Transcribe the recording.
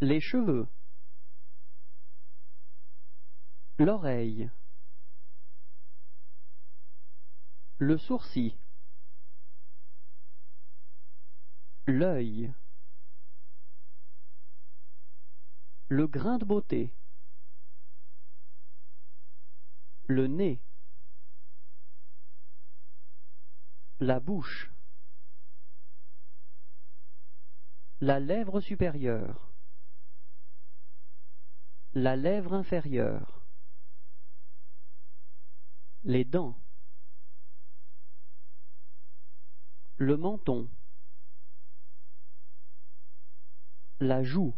les cheveux, l'oreille, le sourcil, l'œil, le grain de beauté, le nez, la bouche, la lèvre supérieure, la lèvre inférieure, les dents, le menton, la joue,